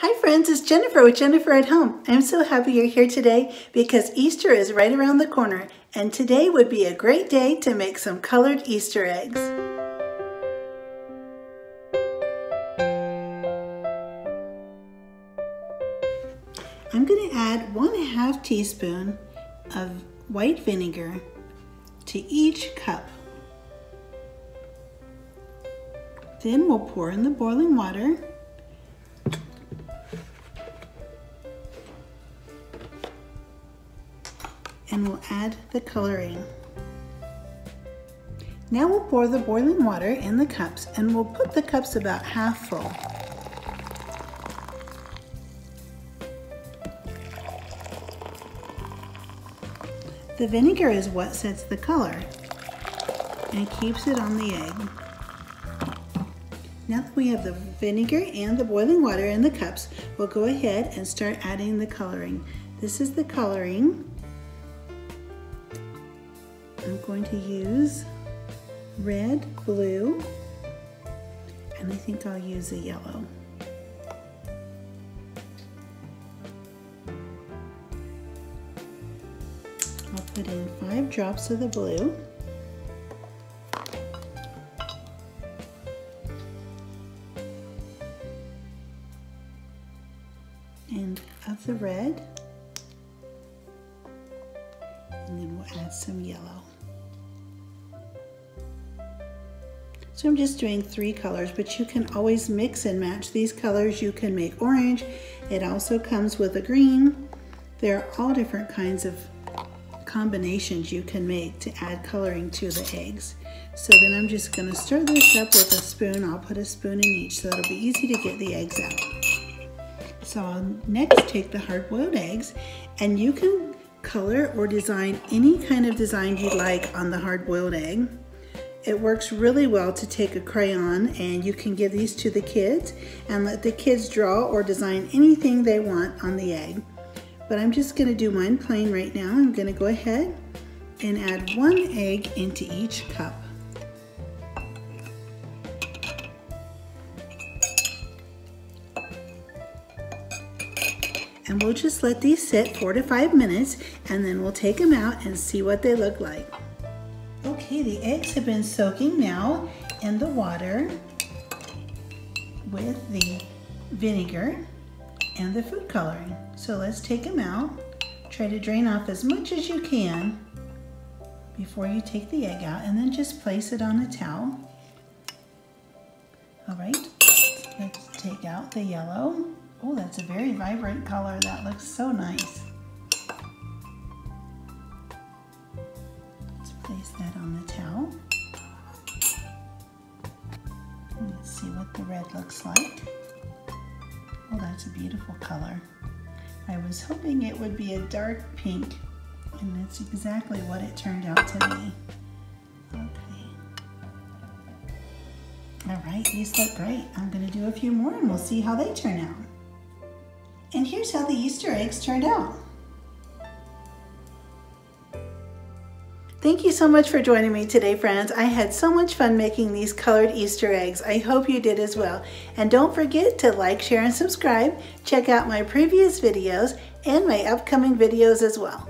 Hi friends, it's Jennifer with Jennifer at Home. I'm so happy you're here today because Easter is right around the corner and today would be a great day to make some colored Easter eggs. I'm going to add 1½ teaspoon of white vinegar to each cup. Then we'll pour in the boiling water. And we'll add the coloring. Now we'll pour the boiling water in the cups and we'll put the cups about half full. The vinegar is what sets the color and keeps it on the egg. Now that we have the vinegar and the boiling water in the cups, we'll go ahead and start adding the coloring. This is the coloring. I'm going to use red, blue, and I think I'll use a yellow. I'll put in 5 drops of the blue. And of the red. And then we'll add some yellow. So I'm just doing 3 colors, but you can always mix and match these colors. You can make orange. It also comes with a green. There are all different kinds of combinations you can make to add coloring to the eggs. So then I'm just gonna stir this up with a spoon. I'll put a spoon in each so it'll be easy to get the eggs out. So I'll next take the hard-boiled eggs, and you can color or design any kind of design you'd like on the hard-boiled egg. It works really well to take a crayon, and you can give these to the kids and let the kids draw or design anything they want on the egg. But I'm just going to do mine plain right now. I'm going to go ahead and add 1 egg into each cup. And we'll just let these sit 4 to 5 minutes, and then we'll take them out and see what they look like. Okay, the eggs have been soaking now in the water with the vinegar and the food coloring. So let's take them out. Try to drain off as much as you can before you take the egg out, and then just place it on a towel. All right, let's take out the yellow. Oh, that's a very vibrant color. That looks so nice. Place that on the towel. Let's see what the red looks like. Oh, that's a beautiful color. I was hoping it would be a dark pink, and that's exactly what it turned out to be. Okay. All right, these look great. I'm gonna do a few more and we'll see how they turn out. And here's how the Easter eggs turned out. Thank you so much for joining me today, friends. I had so much fun making these colored Easter eggs. I hope you did as well. And don't forget to like, share, and subscribe. Check out my previous videos and my upcoming videos as well.